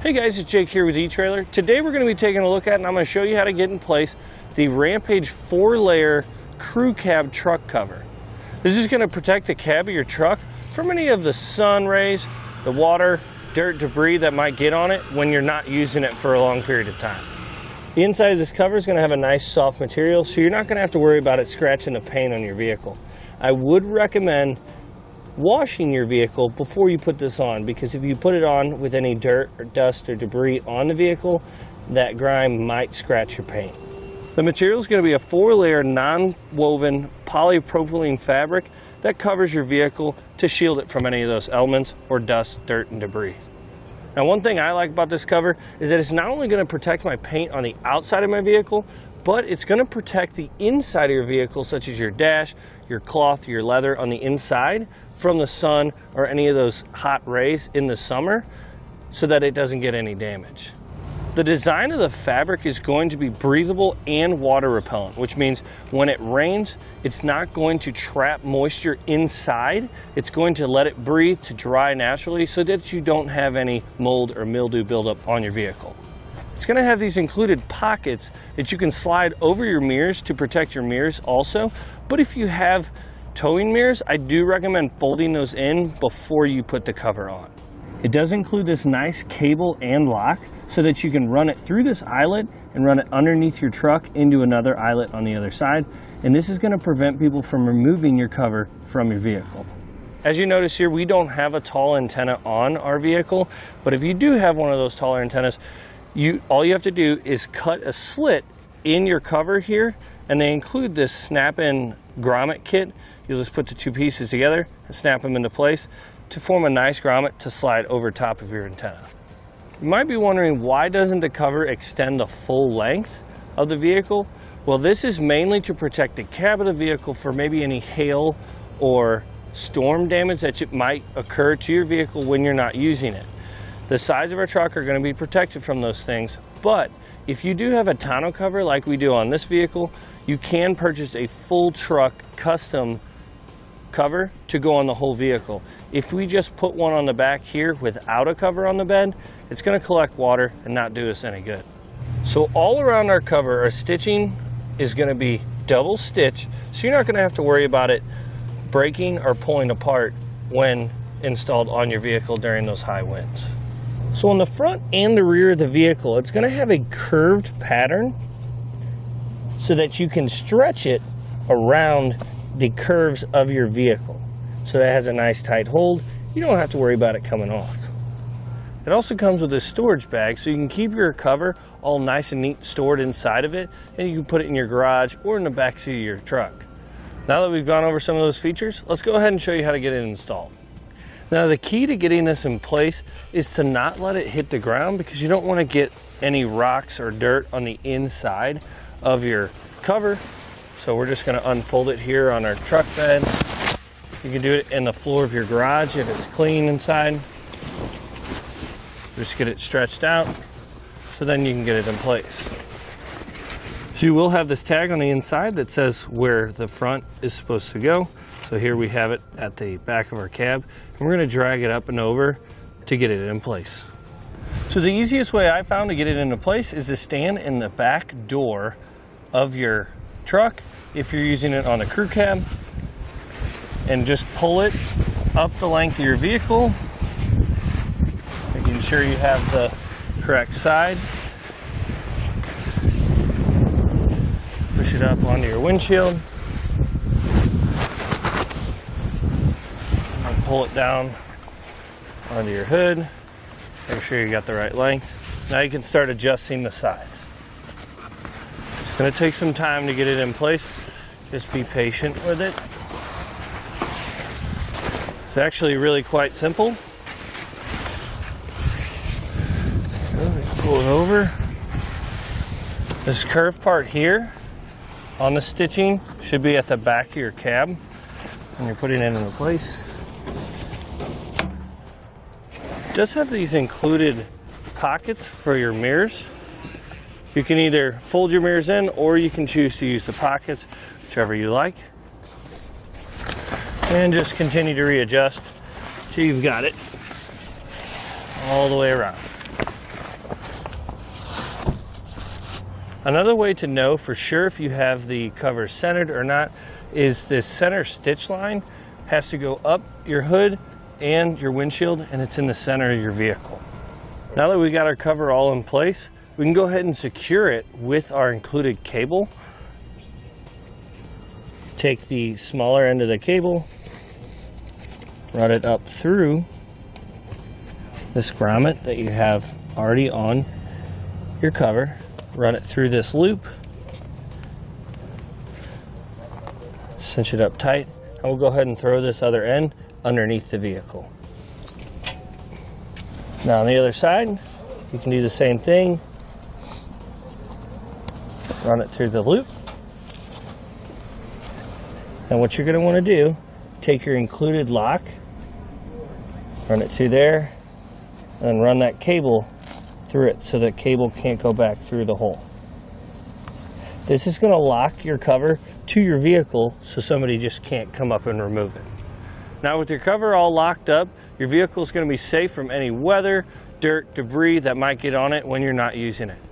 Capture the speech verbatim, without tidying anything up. Hey guys, it's Jake here with eTrailer. Today we're going to be taking a look at, and I'm going to show you how to get in place, the Rampage four layer crew cab truck cover. This is going to protect the cab of your truck from any of the sun rays, the water, dirt, debris that might get on it when you're not using it for a long period of time. The inside of this cover is going to have a nice soft material, so you're not going to have to worry about it scratching the paint on your vehicle. I would recommend washing your vehicle before you put this on, because if you put it on with any dirt or dust or debris on the vehicle, that grime might scratch your paint. The material is going to be a four layer non-woven polypropylene fabric that covers your vehicle to shield it from any of those elements or dust, dirt, and debris. Now, one thing I like about this cover is that it's not only going to protect my paint on the outside of my vehicle, but it's going to protect the inside of your vehicle, such as your dash, your cloth, your leather on the inside, from the sun or any of those hot rays in the summer, so that it doesn't get any damage. The design of the fabric is going to be breathable and water repellent, which means when it rains, it's not going to trap moisture inside. It's going to let it breathe to dry naturally so that you don't have any mold or mildew buildup on your vehicle. It's going to have these included pockets that you can slide over your mirrors to protect your mirrors also. But if you have towing mirrors, I do recommend folding those in before you put the cover on. It does include this nice cable and lock so that you can run it through this eyelet and run it underneath your truck into another eyelet on the other side. And this is going to prevent people from removing your cover from your vehicle. As you notice here, we don't have a tall antenna on our vehicle, but if you do have one of those taller antennas, you all you have to do is cut a slit in your cover here, and they include this snap-in grommet kit. You'll just put the two pieces together and snap them into place to form a nice grommet to slide over top of your antenna. You might be wondering, why doesn't the cover extend the full length of the vehicle? Well, this is mainly to protect the cab of the vehicle for maybe any hail or storm damage that might occur to your vehicle when you're not using it. The sides of our truck are going to be protected from those things, but if you do have a tonneau cover like we do on this vehicle, you can purchase a full truck custom cover to go on the whole vehicle. If we just put one on the back here without a cover on the bed, it's going to collect water and not do us any good. So all around our cover, our stitching is going to be double stitch, so you're not going to have to worry about it breaking or pulling apart when installed on your vehicle during those high winds. So on the front and the rear of the vehicle, it's going to have a curved pattern so that you can stretch it around the curves of your vehicle. So that has a nice tight hold. You don't have to worry about it coming off. It also comes with a storage bag, so you can keep your cover all nice and neat stored inside of it, and you can put it in your garage or in the back seat of your truck. Now that we've gone over some of those features, let's go ahead and show you how to get it installed. Now, the key to getting this in place is to not let it hit the ground, because you don't want to get any rocks or dirt on the inside of your cover. So we're just going to unfold it here on our truck bed. You can do it in the floor of your garage if it's clean inside. Just get it stretched out so then you can get it in place. So you will have this tag on the inside that says where the front is supposed to go. So here we have it at the back of our cab, and we're going to drag it up and over to get it in place. So the easiest way I found to get it into place is to stand in the back door of your truck if you're using it on a crew cab, and just pull it up the length of your vehicle, making sure you have the correct side. Push it up onto your windshield. And pull it down onto your hood. Make sure you got the right length. Now you can start adjusting the sides. It's going to take some time to get it in place. Just be patient with it. It's actually really quite simple. Pull it over. This curved part here on the stitching should be at the back of your cab when you're putting it into place. It does have these included pockets for your mirrors. You can either fold your mirrors in, or you can choose to use the pockets, whichever you like. And just continue to readjust till you've got it all the way around. Another way to know for sure if you have the cover centered or not is this center stitch line has to go up your hood and your windshield, and it's in the center of your vehicle. Now that we've got our cover all in place, we can go ahead and secure it with our included cable. Take the smaller end of the cable, run it up through this grommet that you have already on your cover, run it through this loop, cinch it up tight, and we'll go ahead and throw this other end underneath the vehicle. Now on the other side, you can do the same thing, run it through the loop, and what you're going to want to do, take your included lock, run it through there, and run that cable through it so the cable can't go back through the hole. This is going to lock your cover to your vehicle so somebody just can't come up and remove it. Now with your cover all locked up, your vehicle is going to be safe from any weather, dirt, debris that might get on it when you're not using it.